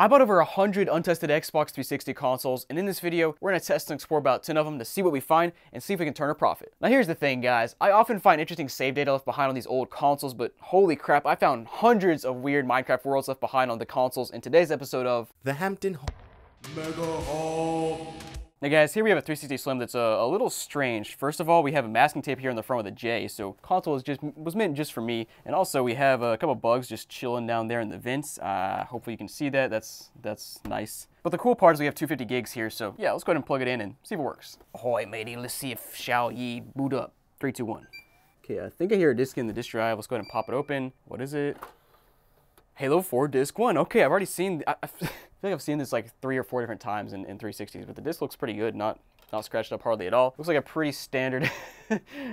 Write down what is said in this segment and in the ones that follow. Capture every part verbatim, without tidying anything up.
I bought over one hundred untested Xbox three sixty consoles, and in this video, we're gonna test and explore about ten of them to see what we find and see if we can turn a profit. Now here's the thing, guys. I often find interesting save data left behind on these old consoles, but holy crap, I found hundreds of weird Minecraft worlds left behind on the consoles in today's episode of The Hampton Ho- Mega Hall. Now guys, here we have a three sixty Slim that's a, a little strange. First of all, we have a masking tape here on the front with a J, so console is just, was meant just for me. And also we have a couple bugs just chilling down there in the vents. Uh, hopefully you can see that, that's, that's nice. But the cool part is we have two hundred fifty gigs here, so yeah, let's go ahead and plug it in and see if it works. Ahoy matey, let's see if shall ye boot up. Three, two, one. Okay, I think I hear a disc in the disc drive. Let's go ahead and pop it open. What is it? Halo four disc one. Okay, I've already seen, I, I, I feel like I've seen this like three or four different times in, in three sixties, but the disc looks pretty good, not not scratched up hardly at all. Looks like a pretty standard,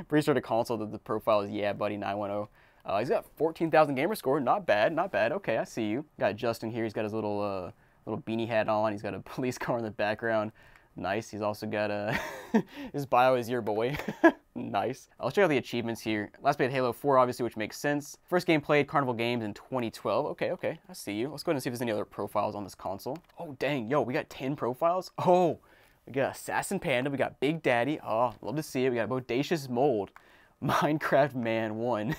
pretty sort of console that the profile is, yeah, buddy, nine one zero. Uh, he's got fourteen thousand gamer score, not bad, not bad. Okay, I see you. Got Justin here, he's got his little uh, little beanie hat on, he's got a police car in the background. Nice, he's also got a, his bio is your boy. Nice. I'll check out the achievements here. Last played Halo four, obviously, which makes sense. First game played, Carnival Games in twenty twelve. Okay, okay, I see you. Let's go ahead and see if there's any other profiles on this console. Oh, dang, yo, we got ten profiles? Oh, we got Assassin Panda, we got Big Daddy. Oh, love to see it. We got Bodacious Mold, Minecraft Man one,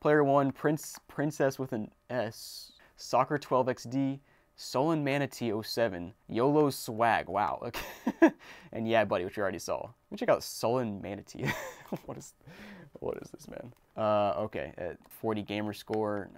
Player one, Prince Princess with an S, Soccer twelve X D, Solon Manatee oh seven, YOLO Swag, wow, okay. And yeah, buddy, which we already saw. Let me check out Solon Manatee. What is, what is this, man? Uh, okay, at forty gamer score,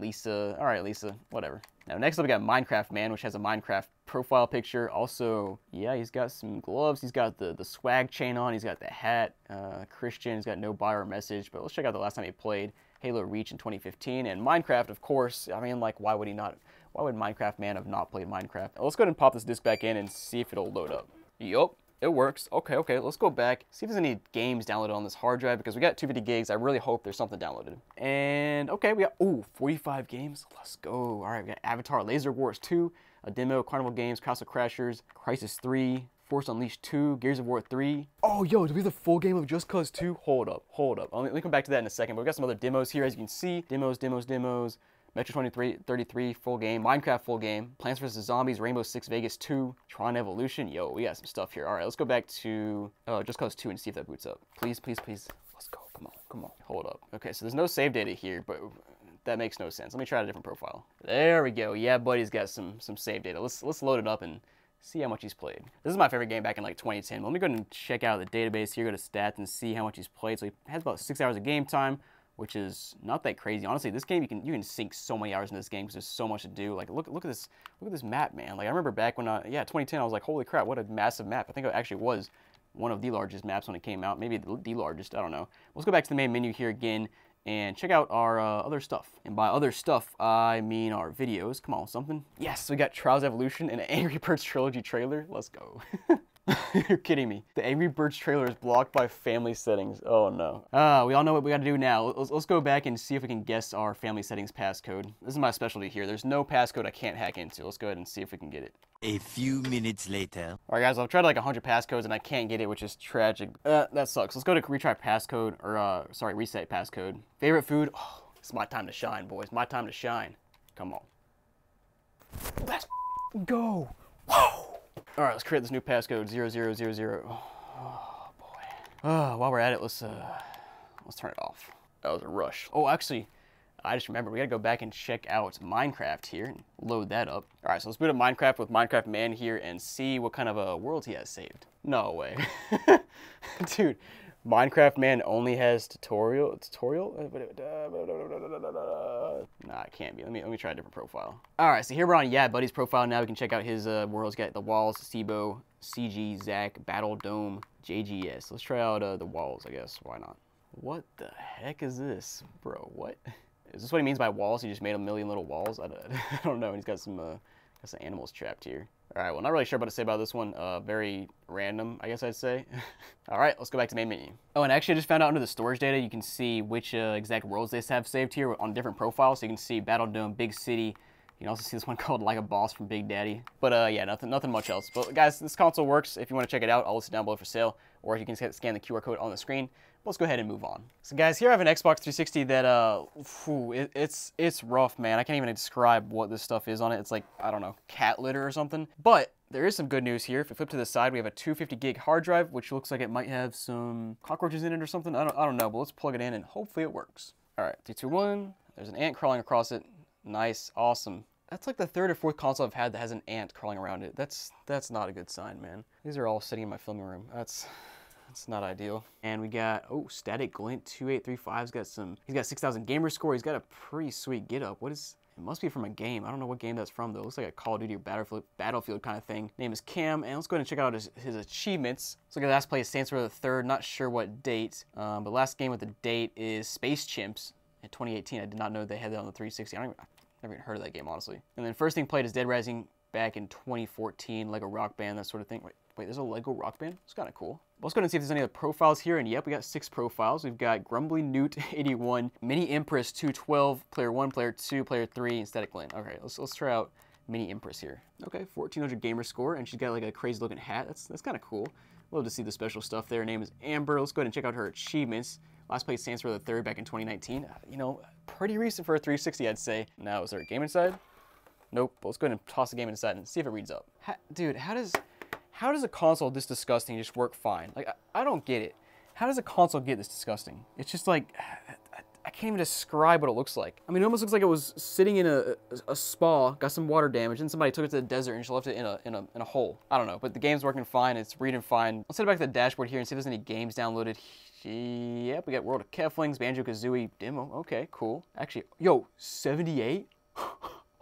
Lisa, all right, Lisa, whatever. Now, next up, we got Minecraft Man, which has a Minecraft profile picture. Also, yeah, he's got some gloves, he's got the, the swag chain on, he's got the hat. Uh, Christian, he's got no bio or message, but let's check out the last time he played, Halo Reach in twenty fifteen, and Minecraft, of course. I mean, like, why would he not? Why would Minecraft Man have not played Minecraft? Let's go ahead and pop this disc back in and see if it'll load up. Yup, it works. Okay, okay, let's go back. See if there's any games downloaded on this hard drive because we got two hundred fifty gigs. I really hope there's something downloaded. And okay, we got, ooh, forty-five games. Let's go. All right, we got Avatar, Laser Wars two, a demo, Carnival Games, Castle Crashers, Crisis three, Force Unleashed two, Gears of War three. Oh, yo, did we have the full game of Just Cause two? Hold up, hold up. Let me come back to that in a second, but we got some other demos here, as you can see. Demos, demos, demos. Metro twenty thirty-three full game, Minecraft full game, Plants versus. Zombies, Rainbow Six Vegas two, Tron Evolution. Yo, we got some stuff here. All right, let's go back to uh, Just Cause two and see if that boots up. Please, please, please. Let's go. Come on, come on. Hold up. Okay, so there's no save data here, but that makes no sense. Let me try a different profile. There we go. Yeah, buddy's got some some save data. Let's let's load it up and see how much he's played. This is my favorite game back in like twenty ten. Let me go ahead and check out the database here, go to stats and see how much he's played. So he has about six hours of game time, which is not that crazy. Honestly, this game, you can you can sink so many hours in this game because there's so much to do. Like, look look at this look at this map, man. Like, I remember back when, I, yeah, twenty ten, I was like, holy crap, what a massive map. I think it actually was one of the largest maps when it came out. Maybe the, the largest, I don't know. Let's go back to the main menu here again and check out our uh, other stuff. And by other stuff, I mean our videos. Come on, something. Yes, we got Trials Evolution and an Angry Birds Trilogy trailer. Let's go. You're kidding me. The Angry Birds trailer is blocked by family settings. Oh no. Ah, uh, we all know what we gotta do now. Let's, let's go back and see if we can guess our family settings passcode. This is my specialty here. There's no passcode I can't hack into. Let's go ahead and see if we can get it. A few minutes later. All right, guys, I've tried like one hundred passcodes and I can't get it, which is tragic. Uh, that sucks. Let's go to retry passcode, or uh, sorry, reset passcode. Favorite food? Oh, it's my time to shine, boys. My time to shine. Come on. Let's go. Whoa. All right, let's create this new passcode, zero, zero, zero, zero. Oh, oh boy. Uh, while we're at it, let's, uh, let's turn it off. That was a rush. Oh, actually, I just remembered, we gotta go back and check out Minecraft here and load that up. All right, so let's boot up Minecraft with Minecraft Man here and see what kind of a world he has saved. No way. Dude, Minecraft Man only has tutorial, tutorial? Nah, it can't be. Let me, let me try a different profile. All right, so here we're on Yeah Buddy's profile now. We can check out his uh, worlds. Got the walls, SIBO, C G, Zach, Battle Dome, J G S. Let's try out uh, the walls, I guess. Why not? What the heck is this, bro? What? Is this what he means by walls? He just made a million little walls? I don't, I don't know. And he's got some, uh, got some animals trapped here. All right, well, not really sure what to say about this one. Uh, very random, I guess I'd say. All right, let's go back to main menu. Oh, and actually I just found out under the storage data, you can see which uh, exact worlds they have saved here on different profiles. So you can see Battle Dome, Big City, You can also see this one called Like a Boss from Big Daddy. But uh, yeah, nothing nothing much else. But guys, this console works. If you want to check it out, I'll list it down below for sale, or you can scan the Q R code on the screen. Let's go ahead and move on. So guys, here I have an Xbox three sixty that, uh, phew, it, it's it's rough, man. I can't even describe what this stuff is on it. It's like, I don't know, cat litter or something. But there is some good news here. If we flip to the side, we have a two hundred fifty gig hard drive, which looks like it might have some cockroaches in it or something. I don't, I don't know, but let's plug it in and hopefully it works. All right, three, two, one. There's an ant crawling across it. Nice, awesome. That's like the third or fourth console I've had that has an ant crawling around it. That's that's not a good sign, man. These are all sitting in my filming room. That's that's not ideal. And we got, oh, Static Glint two eight three five's got some, he's got six thousand gamer score. He's got a pretty sweet get up. What is, it must be from a game. I don't know what game that's from though. It looks like a Call of Duty or Battlefield, Battlefield kind of thing. Name is Cam, and let's go ahead and check out his, his achievements. Let's look at last play is Saints Row the Third. Not sure what date, um, but last game with the date is Space Chimps in twenty eighteen. I did not know they had that on the three sixty. I don't even, never even heard of that game, honestly. And then first thing played is Dead Rising back in twenty fourteen, Lego Rock Band, that sort of thing. Wait, wait, there's a Lego Rock Band? It's kind of cool. Let's go ahead and see if there's any other profiles here, and yep, we got six profiles. We've got Grumbly Newt eighty-one, Mini Empress two twelve, Player one, Player two, Player three, and Static Glint. Okay, let's, let's try out Mini Empress here. Okay, fourteen hundred gamer score, and she's got like a crazy looking hat. That's, that's kind of cool. Love to see the special stuff there. Her name is Amber. Let's go ahead and check out her achievements. Last played Saints Row the Third back in twenty nineteen. Uh, you know, pretty recent for a three sixty, I'd say. Now, is there a game inside? Nope. Let's go ahead and toss the game inside and see if it reads up. How, dude, how does how does a console this disgusting just work fine? Like, I, I don't get it. How does a console get this disgusting? It's just like, I, I can't even describe what it looks like. I mean, it almost looks like it was sitting in a, a, a spa, got some water damage, and somebody took it to the desert and just left it in a, in a in a hole. I don't know, but the game's working fine. It's reading fine. Let's head back to the dashboard here and see if there's any games downloaded here. Yep, we got World of Keflings, Banjo-Kazooie demo. Okay, cool. Actually, yo, seventy-eight?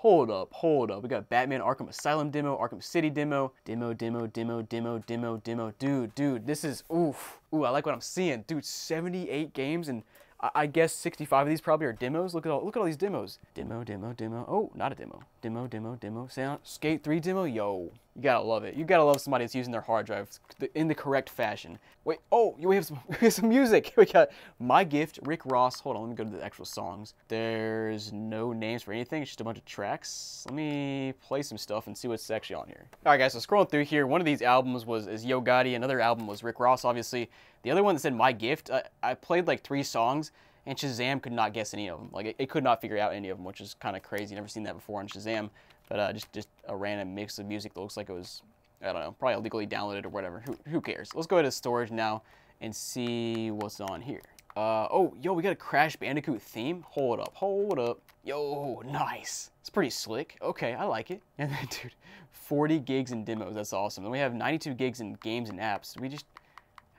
Hold up, hold up. We got Batman Arkham Asylum demo, Arkham City demo, demo, demo, demo, demo, demo, demo. Dude, dude, this is, oof. Ooh, I like what I'm seeing. Dude, seventy-eight games, and I, I guess sixty-five of these probably are demos. Look at all, look at all these demos. Demo, demo, demo. Oh, not a demo. Demo, demo, demo. Sound, Skate three demo, yo. You gotta love it. You gotta love somebody that's using their hard drive in the correct fashion. Wait, oh, we have some, we have some music. We got My Gift, Rick Ross. Hold on, let me go to the actual songs. There's no names for anything. It's just a bunch of tracks. Let me play some stuff and see what's actually on here. All right, guys, so scrolling through here, one of these albums was is Yo Gotti. Another album was Rick Ross, obviously. The other one that said My Gift, I, I played like three songs, and Shazam could not guess any of them. Like, it, it could not figure out any of them, which is kind of crazy. Never seen that before on Shazam. But uh, just, just a random mix of music that looks like it was, I don't know, probably illegally downloaded or whatever. Who, who cares? Let's go to storage now and see what's on here. Uh, oh, yo, we got a Crash Bandicoot theme. Hold up, hold up. Yo, nice. It's pretty slick. Okay, I like it. And then, dude, forty gigs in demos. That's awesome. Then we have ninety-two gigs in games and apps. We just...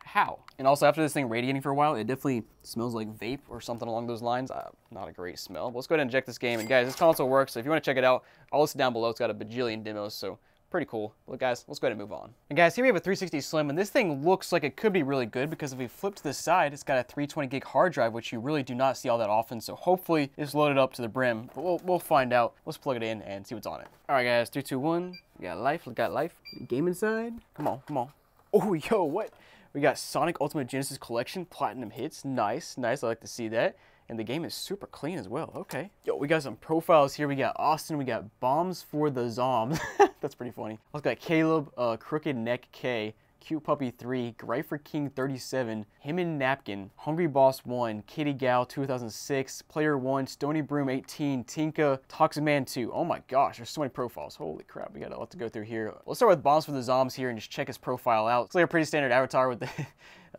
how? And also after this thing radiating for a while, it definitely smells like vape or something along those lines. Uh, not a great smell. But let's go ahead and inject this game. And guys, this console works. So if you want to check it out, I'll list it down below. It's got a bajillion demos, so pretty cool. Well, guys, let's go ahead and move on. And guys, here we have a three sixty Slim, and this thing looks like it could be really good because if we flip to the side, it's got a three twenty gig hard drive, which you really do not see all that often. So hopefully it's loaded up to the brim. But we'll, we'll find out. Let's plug it in and see what's on it. All right, guys, three, two, one. We got life. We got life. Game inside. Come on, come on. Oh, yo, what? We got Sonic Ultimate Genesis Collection, Platinum Hits. Nice, nice, I like to see that. And the game is super clean as well, okay. Yo, we got some profiles here. We got Austin, we got Bombs for the Zombs. That's pretty funny. I've got Caleb, uh, Crooked Neck K, Cute Puppy three, Greifer King thirty-seven, Him and Napkin, Hungry Boss one, Kitty Gal two thousand six, Player one, Stony Broom eighteen, Tinka, Toximan two. Oh my gosh, there's so many profiles. Holy crap, we got a lot to go through here. Let's start with Bombs for the Zombs here and just check his profile out. It's like a pretty standard avatar with the,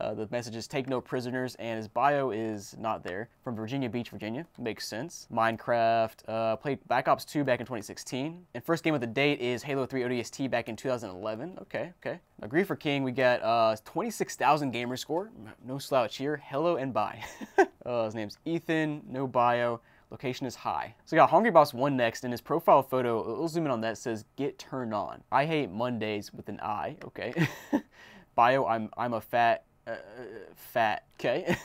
uh, the messages, take no prisoners, and his bio is not there. From Virginia Beach, Virginia. Makes sense. Minecraft, uh, played Black Ops two back in twenty sixteen. And first game of the date is Halo three O D S T back in two thousand eleven. Okay, okay. Now, Griefer King, we got uh, twenty-six thousand gamer score. No slouch here. Hello and bye. uh, his name's Ethan. No bio. Location is high. So we got Hungry Boss one next, and his profile photo, we'll zoom in on that, says, get turned on. I hate Mondays with an I. Okay. bio, I'm, I'm a fat, uh, fat. Okay.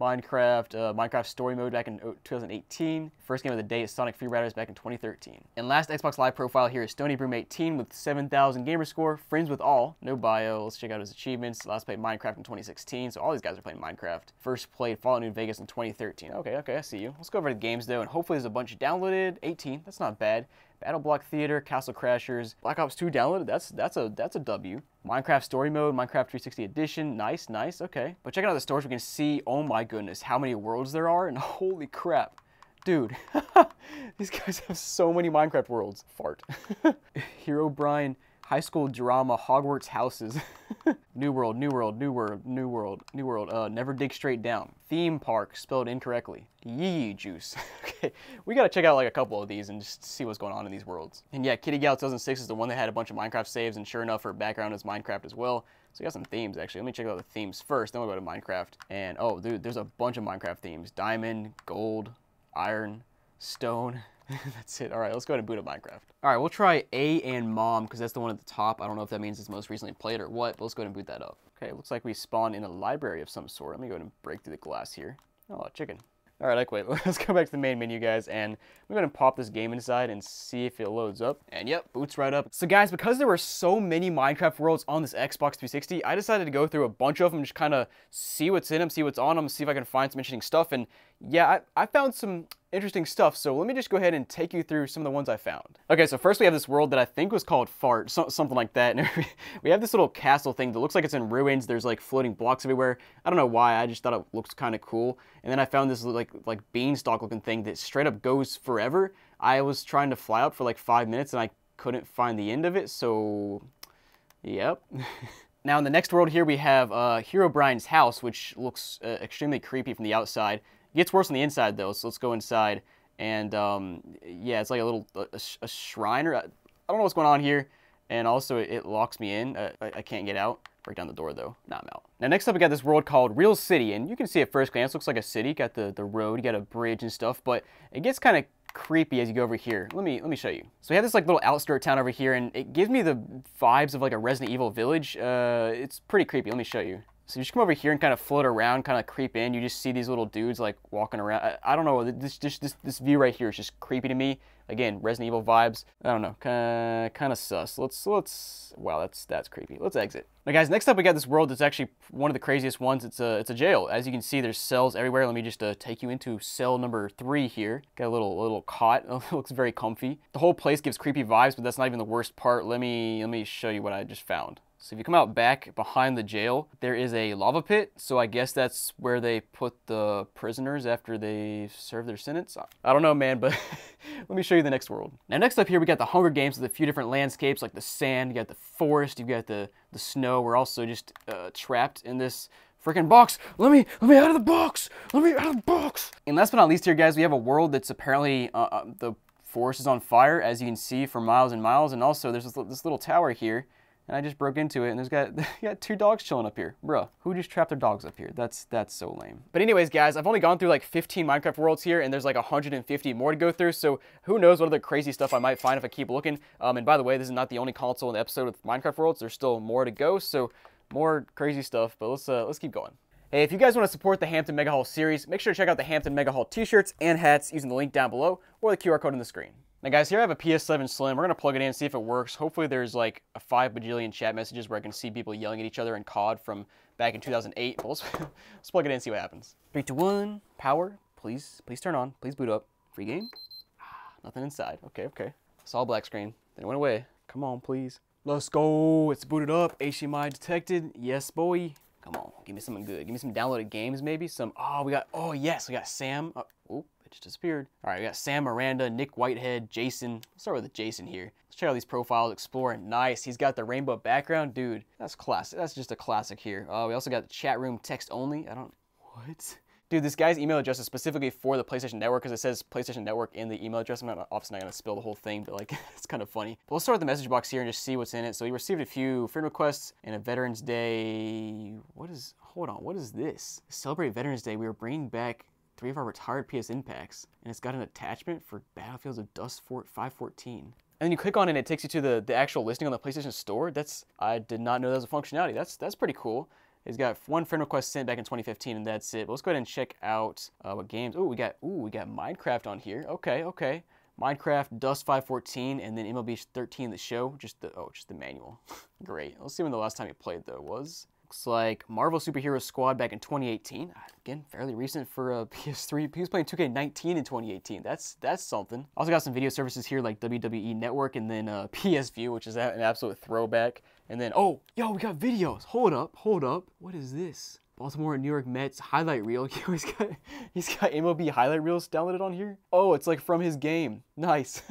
Minecraft, uh, Minecraft Story Mode back in twenty eighteen. First game of the day is Sonic Free Riders back in twenty thirteen. And last Xbox Live profile here is Stony Broom eighteen with seven thousand gamer score, friends with all, no bio. Let's check out his achievements. Last played Minecraft in twenty sixteen, so all these guys are playing Minecraft. First played Fallout New Vegas in twenty thirteen. Okay, okay, I see you. Let's go over to the games though, and hopefully there's a bunch downloaded. eighteen, that's not bad. Battle Block Theater, Castle Crashers, Black Ops two downloaded, that's that's a that's a W. Minecraft Story Mode, Minecraft three sixty Edition, nice, nice, okay. But checking out the stores, we can see, oh my goodness, how many worlds there are, and holy crap. Dude, these guys have so many Minecraft worlds. Fart. Hero Brian, High School Drama, Hogwarts Houses. New World, New World, New World, New World, New World, uh, Never Dig Straight Down. Theme Park, spelled incorrectly. Yee Juice. Okay, we gotta check out like a couple of these and just see what's going on in these worlds. And yeah, Kitty Gal two thousand six is the one that had a bunch of Minecraft saves, and sure enough, her background is Minecraft as well. So we got some themes actually. Let me check out the themes first, then we'll go to Minecraft. And oh dude, there's a bunch of Minecraft themes. Diamond, gold, iron, stone. That's it. All right, let's go ahead and boot up Minecraft. All right, we'll try A and Mom because that's the one at the top. I don't know if that means it's most recently played or what, but let's go ahead and boot that up. Okay, it looks like we spawned in a library of some sort. Let me go ahead and break through the glass here. Oh, chicken. All right, like, wait, let's go back to the main menu, guys, and we're gonna pop this game inside and see if it loads up. And yep, boots right up. So guys, because there were so many Minecraft worlds on this Xbox three sixty, I decided to go through a bunch of them, just kind of see what's in them, see what's on them, see if I can find some interesting stuff. And yeah, I, I found some interesting stuff, so let me just go ahead and take you through some of the ones I found. Okay, so first we have this world that I think was called Fart, so, something like that, and we have this little castle thing that looks like it's in ruins. There's like floating blocks everywhere. I don't know why, I just thought it looked kind of cool. And then I found this like like beanstalk looking thing that straight up goes forever. I was trying to fly up for like five minutes and I couldn't find the end of it, so yep. Now in the next world here we have uh, Hero Brian's house, which looks uh, extremely creepy from the outside. Gets worse on the inside though, so let's go inside. And um, yeah, it's like a little a, sh a shrine, or I, I don't know what's going on here. And also it, it locks me in. Uh, I, I can't get out. Break down the door though. Nah, I'm out. Now next up we got this world called Real City, and you can see at first glance it looks like a city. You got the the road, you got a bridge and stuff, but it gets kind of creepy as you go over here. Let me let me show you. So we have this like little outskirt town over here, and it gives me the vibes of like a Resident Evil village. Uh, it's pretty creepy. Let me show you. So you just come over here and kind of float around, kind of creep in. You just see these little dudes like walking around. I, I don't know, this, this this this view right here is just creepy to me. Again, Resident Evil vibes. I don't know, kind of kind of sus. Let's let's. Wow, that's that's creepy. Let's exit. Now, guys, next up we got this world that's actually one of the craziest ones. It's a it's a jail. As you can see, there's cells everywhere. Let me just uh, take you into cell number three here. Got a little little cot. It looks very comfy. The whole place gives creepy vibes, but that's not even the worst part. Let me let me show you what I just found. So if you come out back behind the jail, there is a lava pit. So I guess that's where they put the prisoners after they serve their sentence. I don't know, man, but let me show you the next world. Now, next up here, we got the Hunger Games with a few different landscapes, like the sand, you got the forest, you got the, the snow. We're also just uh, trapped in this freaking box. Let me, let me out of the box. Let me out of the box. And last but not least here, guys, we have a world that's apparently uh, uh, the forest is on fire, as you can see, for miles and miles. And also there's this, this little tower here. And I just broke into it, and there's got got two dogs chilling up here. Bruh, who just trapped their dogs up here? That's that's so lame. But anyways, guys, I've only gone through like fifteen Minecraft worlds here, and there's like a hundred and fifty more to go through, so who knows what other crazy stuff I might find if I keep looking. Um, and by the way, this is not the only console in the episode with Minecraft worlds. There's still more to go, so more crazy stuff, but let's, uh, let's keep going. Hey, if you guys want to support the Hampton Mega Haul series, make sure to check out the Hampton Mega Haul t-shirts and hats using the link down below or the Q R code on the screen. Now guys, here I have a P S seven Slim. We're gonna plug it in and see if it works. Hopefully there's like a five bajillion chat messages where I can see people yelling at each other in C O D from back in two thousand eight. But let's, let's plug it in and see what happens. Three, two, one, power, please, please turn on, please boot up. Free game, ah, nothing inside, okay, okay. Saw a black screen, then it went away. Come on, please. Let's go, it's booted up, H D M I detected, yes boy. Come on, give me something good. Give me some downloaded games maybe, some, oh, we got, oh yes, we got Sam, oh, oh. Just disappeared. All right, we got Sam Miranda, Nick Whitehead, Jason. Let's start with the Jason here. Let's check out these profiles, explore. Nice, he's got the rainbow background. Dude, that's classic. That's just a classic here. Uh, we also got the chat room text only. I don't, what? Dude, this guy's email address is specifically for the PlayStation Network because it says PlayStation Network in the email address. I'm not, obviously not gonna spill the whole thing, but like, it's kind of funny. But let's start with the message box here and just see what's in it. So he received a few friend requests and a Veterans Day. What is, hold on, what is this? Celebrate Veterans Day, we were bringing back three of our retired P S N packs, and it's got an attachment for Battlefields of Dust five fourteen. And then you click on it and it takes you to the, the actual listing on the PlayStation Store. That's, I did not know that was a functionality. That's that's pretty cool. He's got one friend request sent back in twenty fifteen, and that's it. But let's go ahead and check out uh, what games. Oh, we got ooh, we got Minecraft on here. Okay, okay. Minecraft, Dust five fourteen, and then M L B thirteen, The Show. Just the oh, just the manual. Great. Let's see when the last time you played though was. Looks like Marvel Superhero Squad back in twenty eighteen. Again, fairly recent for a P S three. He was playing two K nineteen in twenty eighteen. That's that's something. Also got some video services here like W W E Network and then uh, P S View, which is an absolute throwback. And then, oh, yo, we got videos. Hold up, hold up. What is this? Baltimore and New York Mets highlight reel. he's got he's got M L B highlight reels downloaded on here. Oh, it's like from his game. Nice.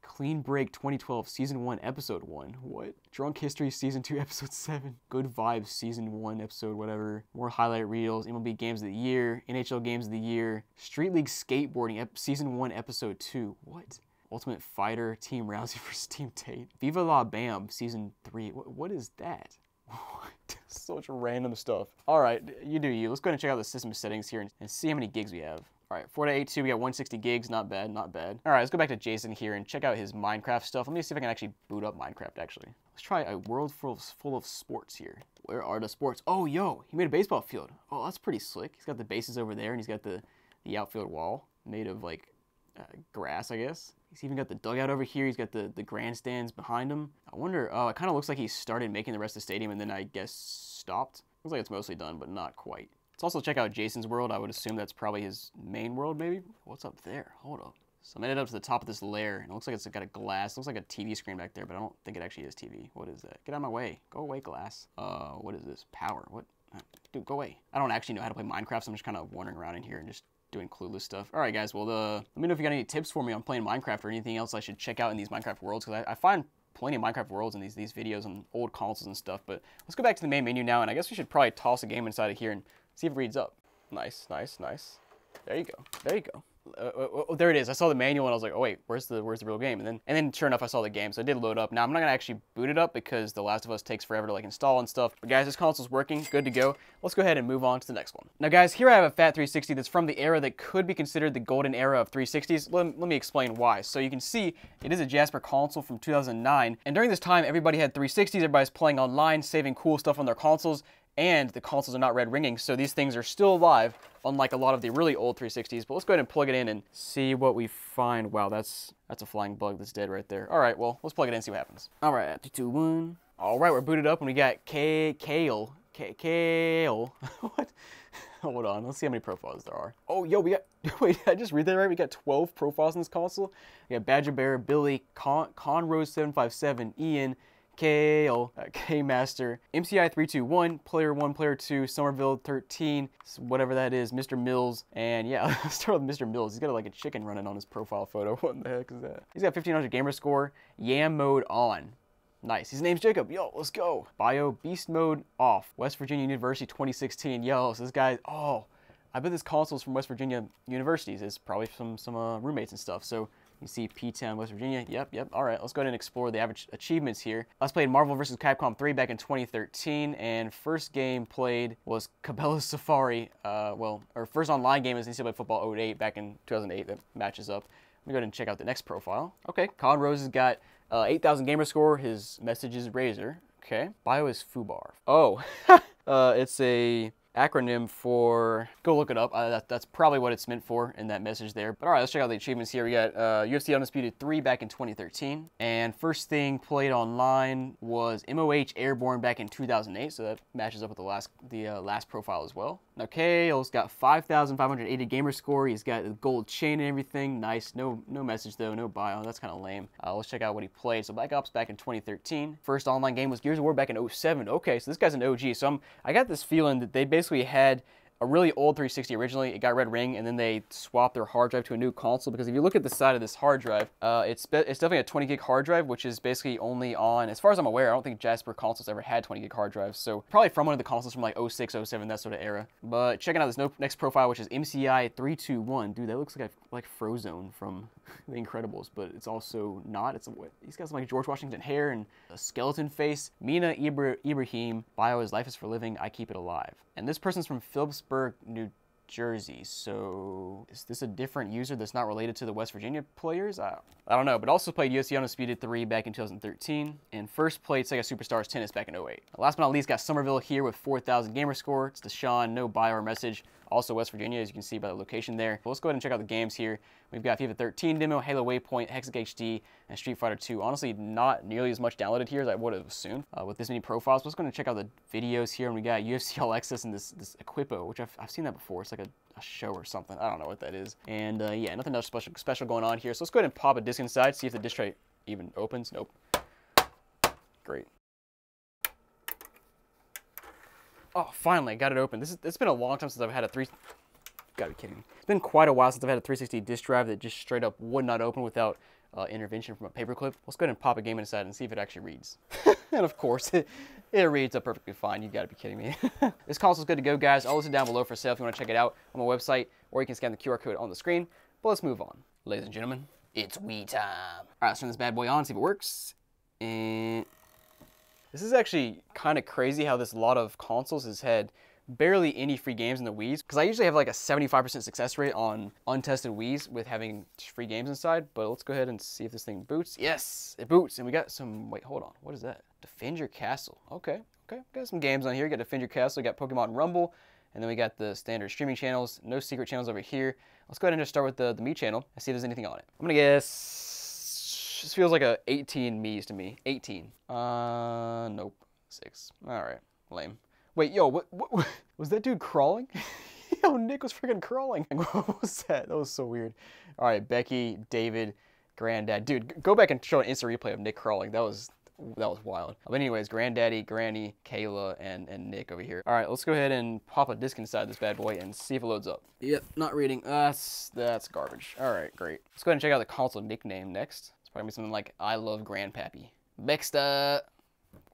Clean Break twenty twelve Season one Episode one. What? Drunk History Season two Episode seven. Good Vibes Season one Episode whatever. More highlight reels. M L B Games of the Year. N H L Games of the Year. Street League Skateboarding Season one Episode two. What? Ultimate Fighter Team Rousey versus. Team Tate. Viva La Bam Season three. What, what is that? What? Such random stuff. All right, you do you. Let's go ahead and check out the system settings here and, and see how many gigs we have. All right, four eighty-two, we got one hundred sixty gigs, not bad, not bad. All right, let's go back to Jason here and check out his Minecraft stuff. Let me see if I can actually boot up Minecraft, actually. Let's try a world full of, full of sports here. Where are the sports? Oh, yo, he made a baseball field. Oh, that's pretty slick. He's got the bases over there, and he's got the, the outfield wall made of, like, uh, grass, I guess. He's even got the dugout over here. He's got the, the grandstands behind him. I wonder, oh, it kind of looks like he started making the rest of the stadium, and then I guess stopped. Looks like it's mostly done, but not quite. Let's also check out Jason's world. I would assume that's probably his main world, maybe? What's up there? Hold up. So I'm headed up to the top of this lair, and it looks like it's got a glass. It looks like a T V screen back there, but I don't think it actually is T V. What is that? Get out of my way. Go away, glass. Uh, what is this? Power. What? Dude, go away. I don't actually know how to play Minecraft, so I'm just kind of wandering around in here and just doing clueless stuff. All right, guys. Well, uh, let me know if you got any tips for me on playing Minecraft or anything else I should check out in these Minecraft worlds, because I, I find plenty of Minecraft worlds in these, these videos on old consoles and stuff, but let's go back to the main menu now, and I guess we should probably toss a game inside of here and see if it reads up. Nice, nice, nice. There you go. There you go. Uh, oh, oh, there it is. I saw the manual and I was like, oh wait, where's the where's the real game? And then and then sure enough, I saw the game. So I did load up. Now I'm not gonna actually boot it up because The Last of Us takes forever to like install and stuff. But guys, this console's working. Good to go. Let's go ahead and move on to the next one. Now guys, here I have a fat three sixty that's from the era that could be considered the golden era of three sixties. Let, let me explain why. So you can see it is a Jasper console from two thousand nine. And during this time, everybody had three sixties. Everybody's playing online, saving cool stuff on their consoles. And the consoles are not red ringing, so these things are still alive, unlike a lot of the really old three sixties. But let's go ahead and plug it in and see what we find. Wow, that's that's a flying bug that's dead right there. All right, well, let's plug it in and see what happens. All right, three, two, one. All right, we're booted up, and we got K Kale. K Kale. What? Hold on, let's see how many profiles there are. Oh, yo, we got, wait, did I just read that right? We got twelve profiles in this console. We got Badger Bear, Billy, Con Conrose seven five seven, Ian, Kale, uh, K-Master, M C I three two one, Player one, Player two, Somerville thirteen, whatever that is, Mister Mills, and yeah, let's start with Mister Mills. He's got like a chicken running on his profile photo. What the heck is that? He's got fifteen hundred gamer score, Yam mode on. Nice. His name's Jacob. Yo, let's go. Bio, Beast mode off. West Virginia University twenty sixteen. Yo, so this guy, oh, I bet this console's from West Virginia universities. It's probably from some uh, roommates and stuff, so. You see P-Town, West Virginia. Yep, yep. All right, let's go ahead and explore the average achievements here. Let's play Marvel versus. Capcom three back in twenty thirteen, and first game played was Cabela's Safari. Uh, well, our first online game is N C double A Football oh eight back in two thousand eight. That matches up. Let me go ahead and check out the next profile. Okay, Conrose has got uh, eight thousand gamer score. His message is Razor. Okay. Bio is Fubar. Oh, uh, it's a acronym for, go look it up, uh, that, that's probably what it's meant for in that message there. But all right, let's check out the achievements here. We got uh, U F C Undisputed three back in twenty thirteen, and first thing played online was M O H Airborne back in two thousand eight, so that matches up with the last the uh, last profile as well. Now Kale's got five thousand five hundred eighty gamer score. He's got the gold chain and everything. Nice. No no message though, no bio. That's kind of lame. Uh, let's check out what he played. So Black Ops back in twenty thirteen. First online game was Gears of War back in oh seven. Okay, so this guy's an O G. So I'm, I got this feeling that they basically Basically had a really old three sixty originally. It got red ring, and then they swapped their hard drive to a new console, because if you look at the side of this hard drive, uh, it's it's definitely a twenty gig hard drive, which is basically only on, as far as I'm aware, I don't think Jasper consoles ever had twenty gig hard drives, so probably from one of the consoles from like oh six, oh seven, that sort of era. But checking out this no, next profile, which is M C I three two one. Dude, that looks like I, like Frozone from The Incredibles, but it's also not. It's a, he's got some like George Washington hair and a skeleton face. Mina Ibra, Ibrahim. Bio is Life is for Living. I keep it alive. And this person's from Philipsburg, New Jersey. So is this a different user that's not related to the West Virginia players? I, I don't know, but also played U S C Undisputed three back in two thousand thirteen, and first played Sega Superstars Tennis back in oh eight. Last but not least, got Somerville here with four thousand gamer score. It's Deshaun, no bio or message. Also West Virginia, as you can see by the location there. But let's go ahead and check out the games here. We've got FIFA thirteen demo, Halo Waypoint, Hexic H D, and Street Fighter two. Honestly, not nearly as much downloaded here as I would have assumed uh, with this many profiles. Let's go and check out the videos here. And we got U F C All Access and this, this Equipo, which I've, I've seen that before. It's like a, a show or something. I don't know what that is. And uh, yeah, nothing else special, special going on here. So let's go ahead and pop a disc inside, see if the disc tray even opens. Nope. Great. Oh, finally, got it open. This is, it's been a long time since I've had a three... Gotta be kidding me. It's been quite a while since I've had a three sixty disc drive that just straight up would not open without uh, intervention from a paperclip. Let's go ahead and pop a game inside and see if it actually reads. And of course, it, it reads up perfectly fine. You gotta be kidding me. This console's good to go, guys. I'll list it down below for sale if you wanna check it out on my website, or you can scan the Q R code on the screen. But let's move on. Ladies and gentlemen, it's Wii time. All right, let's turn this bad boy on, see if it works. And... this is actually kind of crazy how this lot of consoles has had barely any free games in the Wii's, because I usually have like a seventy-five percent success rate on untested Wii's with having free games inside. But let's go ahead and see if this thing boots. Yes, it boots. And we got some, wait, hold on. What is that? Defend Your Castle. Okay, okay. Got some games on here. We got Defend Your Castle, we got Pokemon Rumble, and then we got the standard streaming channels. No secret channels over here. Let's go ahead and just start with the, the me channel and see if there's anything on it. I'm gonna guess... just feels like a eighteen me's to me. eighteen. Uh, nope. Six. All right. Lame. Wait, yo, what, what, what? Was that dude crawling? Yo, Nick was freaking crawling. What was that? That was so weird. All right, Becky, David, Granddad. Dude, go back and show an instant replay of Nick crawling. That was that was wild. But anyways, Granddaddy, Granny, Kayla, and, and Nick over here. All right, let's go ahead and pop a disc inside this bad boy and see if it loads up. Yep, not reading. Uh, that's, that's garbage. All right, great. Let's go ahead and check out the console nickname next. Probably something like, I love Grandpappy. Next up,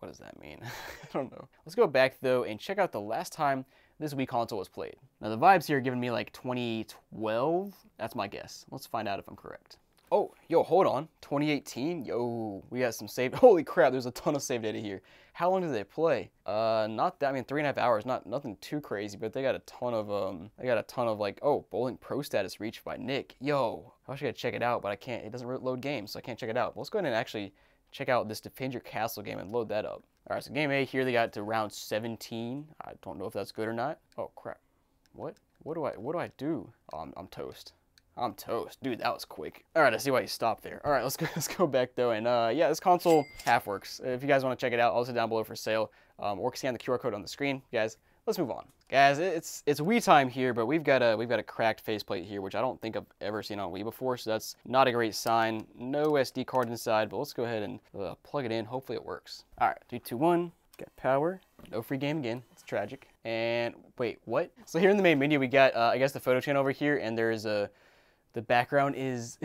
what does that mean? I don't know. Let's go back though and check out the last time this Wii console was played. Now the vibes here are giving me like twenty twelve. That's my guess. Let's find out if I'm correct. Oh, yo, hold on. twenty eighteen? Yo, we got some saved. Holy crap, there's a ton of saved data here. How long did they play? Uh, not that, I mean, three and a half hours, not nothing too crazy, but they got a ton of, um, they got a ton of like, oh, bowling pro status reached by Nick. Yo, I wish I could check it out, but I can't, it doesn't load games, so I can't check it out. But let's go ahead and actually check out this Defend Your Castle game and load that up. All right, so game A here, they got to round seventeen. I don't know if that's good or not. Oh, crap. What? What do I, what do I do? Oh, I'm, I'm toast. I'm toast. Dude, that was quick. All right, I see why you stopped there. All right, let's go, let's go back though. And uh, yeah, this console half works. If you guys want to check it out, I'll list it down below for sale, um, or scan the Q R code on the screen. Guys, let's move on. Guys, it's it's Wii time here, but we've got a we've got a cracked faceplate here, which I don't think I've ever seen on Wii before, so that's not a great sign. No S D card inside, but let's go ahead and uh, plug it in. Hopefully it works. All right, three, two, one. Got power. No free game again. It's tragic. And wait, what? So here in the main menu, we got uh, I guess the photo channel over here, and there's a the background is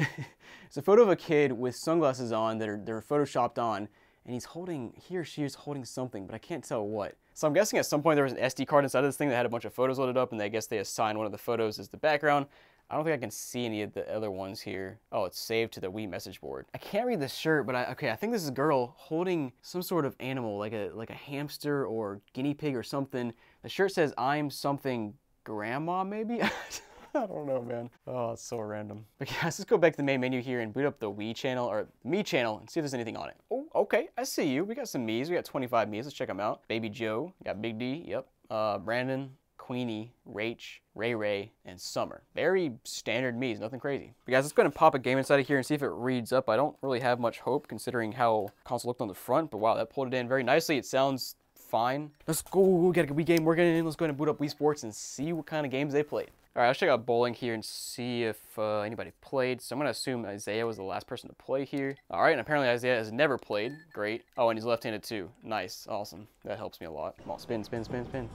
it's a photo of a kid with sunglasses on that are they're photoshopped on, and he's holding, he or she is holding something, but I can't tell what. So I'm guessing at some point there was an S D card inside of this thing that had a bunch of photos loaded up, and I guess they assigned one of the photos as the background. I don't think I can see any of the other ones here. Oh, it's saved to the Wii message board. I can't read this shirt, but I, okay, I think this is a girl holding some sort of animal, like a like a hamster or guinea pig or something. The shirt says, I'm something grandma, maybe? I don't know, man. Oh, it's so random. But yeah, let's just go back to the main menu here and boot up the Wii channel, or me channel, and see if there's anything on it. Oh, okay, I see you. We got some me's. We got twenty-five me's. Let's check them out. Baby Joe. We got Big D. Yep. Uh, Brandon, Queenie, Rach, Ray Ray, and Summer. Very standard me's, nothing crazy. But guys, let's go ahead and pop a game inside of here and see if it reads up. I don't really have much hope considering how console looked on the front, but wow, that pulled it in very nicely. It sounds fine. Let's go. We got a Wii game working in. Let's go ahead and boot up Wii Sports and see what kind of games they played. All right, let's check out bowling here and see if uh, anybody played. So I'm gonna assume Isaiah was the last person to play here. All right, and apparently Isaiah has never played. Great. Oh, and he's left-handed too. Nice, awesome. That helps me a lot. Come on, spin, spin, spin, spin.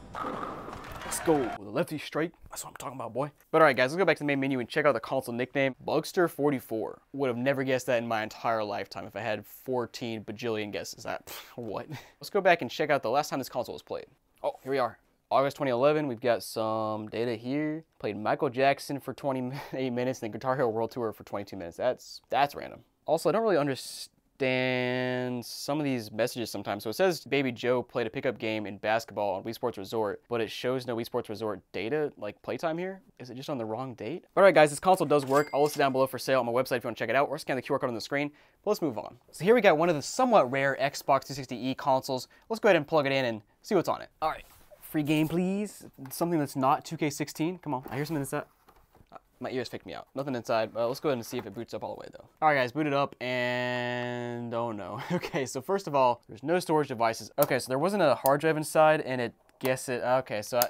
Let's go with a lefty strike. That's what I'm talking about, boy. But all right, guys, let's go back to the main menu and check out the console nickname, Bugster forty-four. Would have never guessed that in my entire lifetime if I had fourteen bajillion guesses. I, pff, what? Let's go back and check out the last time this console was played. Oh, here we are. August twenty eleven, we've got some data here. Played Michael Jackson for twenty-eight minutes and then Guitar Hero World Tour for twenty-two minutes. That's that's random. Also, I don't really understand. understand some of these messages sometimes. So it says Baby Joe played a pickup game in basketball on Wii Sports Resort, but it shows no Wii Sports Resort data, like playtime here. Is it just on the wrong date? All right, guys, this console does work. I'll list it down below for sale on my website if you want to check it out, or scan the Q R code on the screen. But let's move on. So here we got one of the somewhat rare Xbox three sixty E consoles. Let's go ahead and plug it in and see what's on it. All right, free game, please. Something that's not two K sixteen. Come on, I hear something that's not. My ears picked me out. Nothing inside. Uh, let's go ahead and see if it boots up all the way, though. All right, guys, boot it up, and oh no. Okay, so first of all, there's no storage devices. Okay, so there wasn't a hard drive inside, and it guess it. Okay, so I,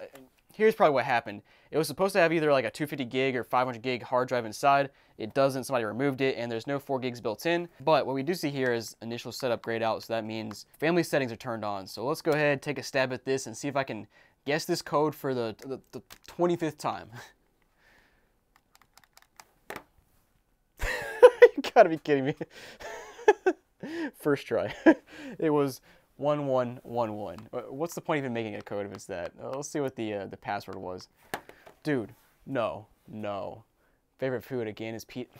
here's probably what happened. It was supposed to have either like a two hundred fifty gig or five hundred gig hard drive inside. It doesn't. Somebody removed it, and there's no four gigs built in. But what we do see here is initial setup grayed out, so that means family settings are turned on. So let's go ahead, take a stab at this, and see if I can guess this code for the the, the twenty-fifth time. Gotta be kidding me. First try. It was one one one one. What's the point of even making a code if it's that? Uh, let's see what the uh, the password was. Dude, no, no. Favorite food again is Pete.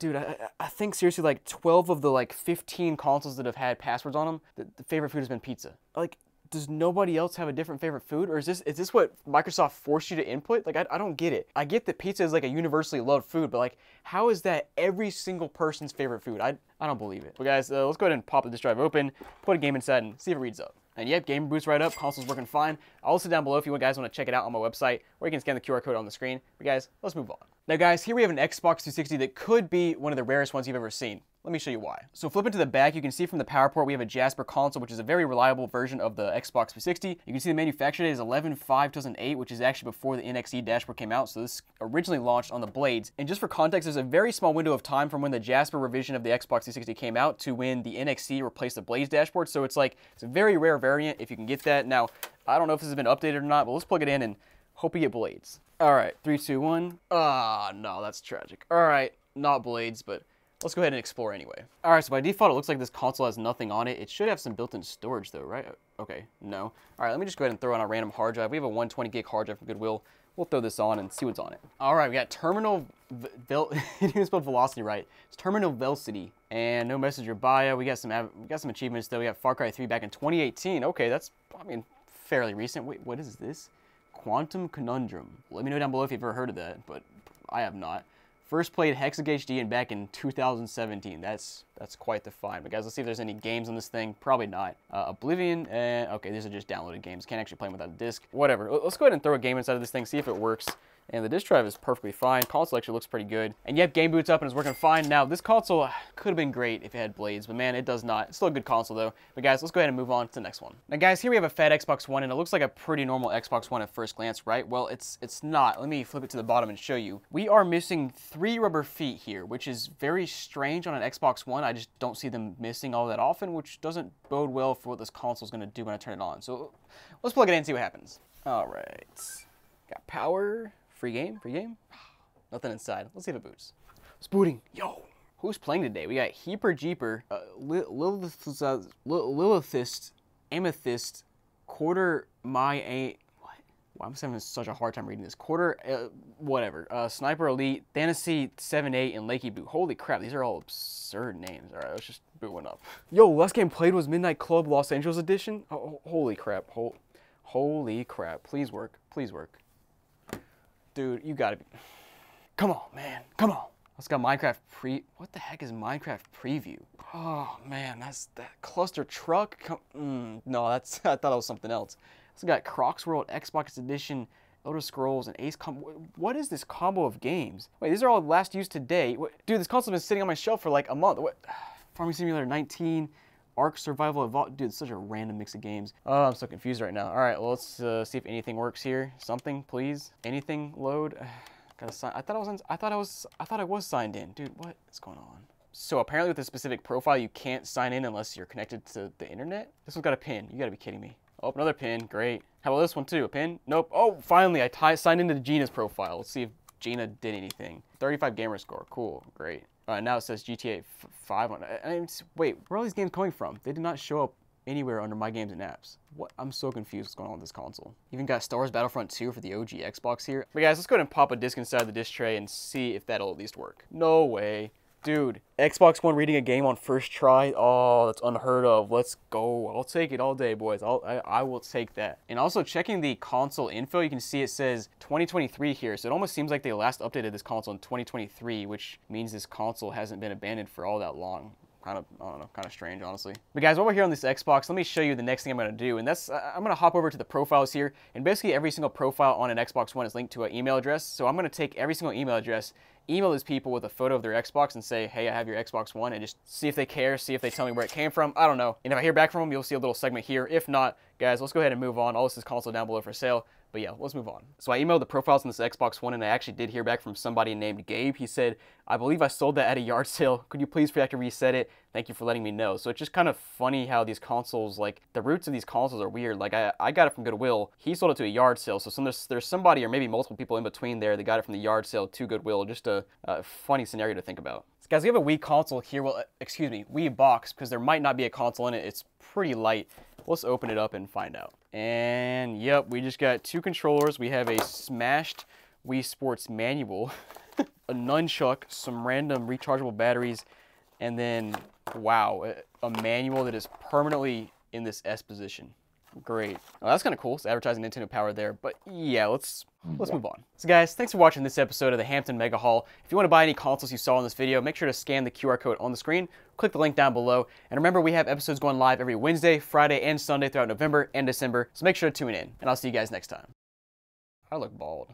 Dude, I, I think seriously like twelve of the like fifteen consoles that have had passwords on them, the, the favorite food has been pizza. Like, does nobody else have a different favorite food? Or is this is this what Microsoft forced you to input? Like, I, I don't get it. I get that pizza is like a universally loved food, but like, how is that every single person's favorite food? I, I don't believe it. Well, guys, uh, let's go ahead and pop the disk drive open, put a game inside, and see if it reads up. And yep, game boots right up, console's working fine. I'll list it down below if you guys want to check it out on my website, or you can scan the Q R code on the screen. But guys, let's move on. Now guys, here we have an Xbox three sixty that could be one of the rarest ones you've ever seen. Let me show you why. So flipping to the back, you can see from the power port, we have a Jasper console, which is a very reliable version of the Xbox three sixty. You can see the manufacturer date is eleven five two thousand eight, which is actually before the N X E dashboard came out. So this originally launched on the Blades. And just for context, there's a very small window of time from when the Jasper revision of the Xbox three sixty came out to when the N X E replaced the Blades dashboard. So it's like, it's a very rare variant if you can get that. Now, I don't know if this has been updated or not, but let's plug it in and hope we get Blades. All right, three, two, one. Ah, oh, no, that's tragic. All right, not Blades, but let's go ahead and explore anyway. All right, so by default, it looks like this console has nothing on it. It should have some built-in storage though, right? Okay, no. All right, let me just go ahead and throw on a random hard drive. We have a one hundred twenty gig hard drive from Goodwill. We'll throw this on and see what's on it. All right, we got terminal, vel you didn't spell velocity right. It's terminal velocity, and no message or bio. We got some, we got some achievements though. We got Far Cry three back in twenty eighteen. Okay, that's, I mean, fairly recent. Wait, what is this? Quantum Conundrum. Let me know down below if you've ever heard of that, but I have not. First played Hexic H D and back in two thousand seventeen. That's that's quite the find. But guys, let's see if there's any games on this thing. Probably not. Uh, Oblivion, and okay, these are just downloaded games. Can't actually play them without a disc. Whatever. Let's go ahead and throw a game inside of this thing, see if it works. And the disc drive is perfectly fine. Console actually looks pretty good. And yep, game boots up and is working fine. Now, this console could have been great if it had Blades, but man, it does not. It's still a good console though. But guys, let's go ahead and move on to the next one. Now guys, here we have a fat Xbox One, and it looks like a pretty normal Xbox One at first glance, right? Well, it's it's not. Let me flip it to the bottom and show you. We are missing three rubber feet here, which is very strange on an Xbox One. I just don't see them missing all that often, which doesn't bode well for what this console is gonna do when I turn it on. So let's plug it in and see what happens. All right, got power. Free game, free game. Nothing inside. Let's see if it boots. It's booting. Yo, who's playing today? We got Heeper Jeeper, uh, li Lilith, uh, Lilithist, Amethyst, Quarter My Ain't. What? Wow, I'm having such a hard time reading this. Quarter, uh, whatever. Uh, Sniper Elite, Thanasy seven eight, and Lakey Boot. Holy crap, these are all absurd names. All right, let's just boot one up. Yo, last game played was Midnight Club Los Angeles Edition. Oh, holy crap. Ho holy crap. Please work. Please work. Dude, you gotta be. Come on, man. Come on. Let's go Minecraft pre. What the heck is Minecraft preview? Oh man, that's that cluster truck. Come... Mm, no, that's. I thought it was something else. It's got Crocs World, Xbox Edition, Elder Scrolls, and Ace Combo. What is this combo of games? Wait, these are all last used today. What... Dude, this console's been sitting on my shelf for like a month. What? Farming Simulator nineteen, Ark Survival Evolved. Dude, it's such a random mix of games. Oh, I'm so confused right now. All right, well, let's uh, see if anything works here. Something, please. Anything load. Gotta sign. I thought I was. In, I thought I was. I thought I was signed in. Dude, what is going on? So apparently, with a specific profile, you can't sign in unless you're connected to the internet. This one's got a pin. You gotta be kidding me. Oh, another pin. Great. How about this one too? A pin? Nope. Oh, finally, I tie, signed into Gina's profile. Let's see if Gina did anything. thirty-five gamer score. Cool. Great. Uh, now it says G T A five on it. I mean, wait, where are all these games coming from? They did not show up anywhere under my games and apps. What? I'm so confused what's going on with this console. Even got Star Wars Battlefront two for the O G Xbox here. But guys, let's go ahead and pop a disc inside the disc tray and see if that'll at least work. No way. Dude, Xbox One reading a game on first try? Oh, that's unheard of. Let's go. I'll take it all day, boys. I'll, I, I will take that. And also checking the console info, you can see it says twenty twenty-three here. So it almost seems like they last updated this console in twenty twenty-three, which means this console hasn't been abandoned for all that long. Kind of, I don't know, kind of strange, honestly. But guys, while we're here on this Xbox, let me show you the next thing I'm going to do. And that's, uh, I'm going to hop over to the profiles here. And basically every single profile on an Xbox One is linked to an email address. So I'm going to take every single email address, email these people with a photo of their Xbox and say, hey, I have your Xbox One, and just see if they care, see if they tell me where it came from. I don't know. And if I hear back from them, you'll see a little segment here. If not, guys, let's go ahead and move on. All this is console down below for sale. But yeah, let's move on. So I emailed the profiles on this Xbox One, and I actually did hear back from somebody named Gabe. He said, I believe I sold that at a yard sale. Could you please forget to reset it? Thank you for letting me know. So it's just kind of funny how these consoles, like, the roots of these consoles are weird. Like, I, I got it from Goodwill. He sold it to a yard sale. So some, there's, there's somebody or maybe multiple people in between there that got it from the yard sale to Goodwill. Just a, a funny scenario to think about. Guys, we have a Wii console here, well, excuse me, Wii box, because there might not be a console in it. It's pretty light. Let's open it up and find out. And yep, we just got two controllers. We have a smashed Wii Sports manual, a nunchuck, some random rechargeable batteries, and then, wow, a manual that is permanently in this S position. Great. Oh, that's kind of cool. It's advertising Nintendo Power there, but yeah, let's let's move on. So guys, thanks for watching this episode of the Hampton Mega Haul. If you want to buy any consoles you saw in this video, make sure to scan the Q R code on the screen, click the link down below, and remember we have episodes going live every Wednesday, Friday, and Sunday throughout November and December, so make sure to tune in, and I'll see you guys next time. I look bald.